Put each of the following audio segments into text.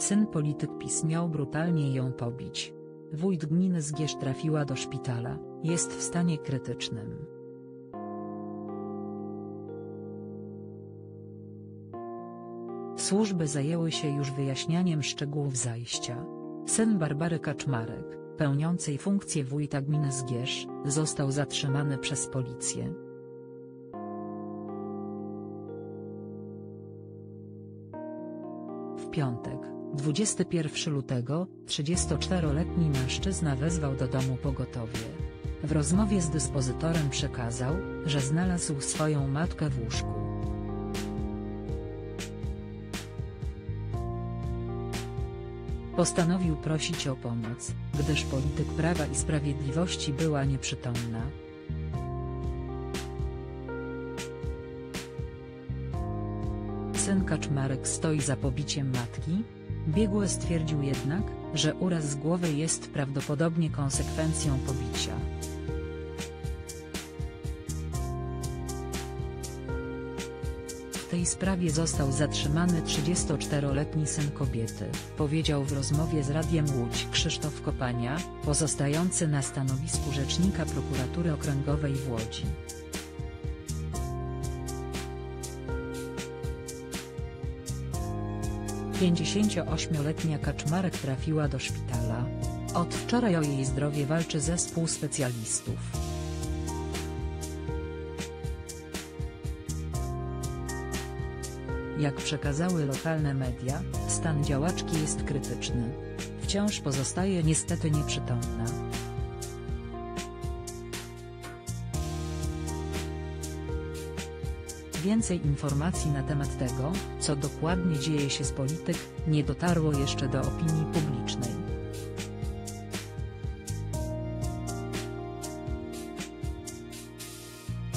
Syn polityk PiS miał brutalnie ją pobić. Wójt gminy Zgierz trafiła do szpitala, jest w stanie krytycznym. Służby zajęły się już wyjaśnianiem szczegółów zajścia. Syn Barbary Kaczmarek, pełniącej funkcję wójta gminy Zgierz, został zatrzymany przez policję. W piątek, 21 lutego, 34-letni mężczyzna wezwał do domu pogotowie. W rozmowie z dyspozytorem przekazał, że znalazł swoją matkę w łóżku. Postanowił prosić o pomoc, gdyż polityk Prawa i Sprawiedliwości była nieprzytomna. Syn Kaczmarek stoi za pobiciem matki? Biegły stwierdził jednak, że uraz z głowy jest prawdopodobnie konsekwencją pobicia. W tej sprawie został zatrzymany 34-letni syn kobiety, powiedział w rozmowie z Radiem Łódź Krzysztof Kopania, pozostający na stanowisku rzecznika Prokuratury Okręgowej w Łodzi. Pięćdziesięcioośmioletnia Kaczmarek trafiła do szpitala. Od wczoraj o jej zdrowie walczy zespół specjalistów. Jak przekazały lokalne media, stan działaczki jest krytyczny. Wciąż pozostaje niestety nieprzytomna. Więcej informacji na temat tego, co dokładnie dzieje się z polityk, nie dotarło jeszcze do opinii publicznej.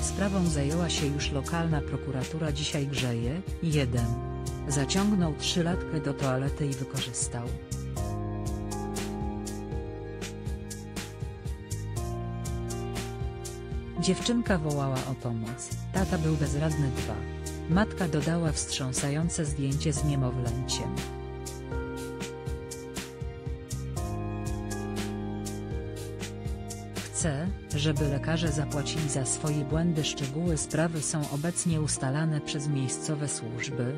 Sprawą zajęła się już lokalna prokuratura. Dzisiaj grzeje. 1. Zaciągnął 3-latkę do toalety i wykorzystał. Dziewczynka wołała o pomoc, tata był bezradny. 2. Matka dodała wstrząsające zdjęcie z niemowlęciem. Chcę, żeby lekarze zapłacili za swoje błędy. Szczegóły sprawy są obecnie ustalane przez miejscowe służby.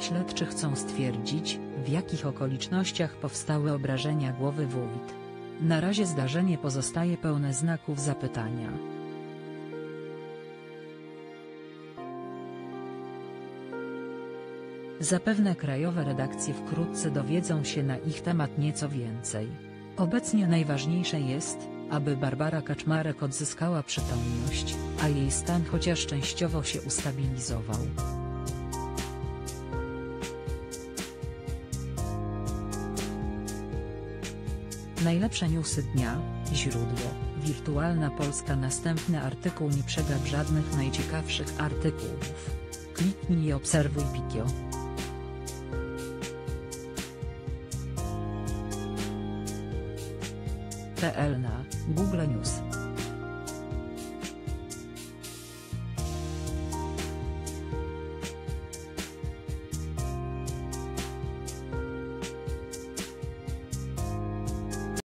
Śledczy chcą stwierdzić, w jakich okolicznościach powstały obrażenia głowy wójt. Na razie zdarzenie pozostaje pełne znaków zapytania. Zapewne krajowe redakcje wkrótce dowiedzą się na ich temat nieco więcej. Obecnie najważniejsze jest, aby Barbara Kaczmarek odzyskała przytomność, a jej stan chociaż częściowo się ustabilizował. Najlepsze newsy dnia, źródło, Wirtualna Polska. Następny artykuł. Nie przegap żadnych najciekawszych artykułów. Kliknij i obserwuj pikio.pl na Google News.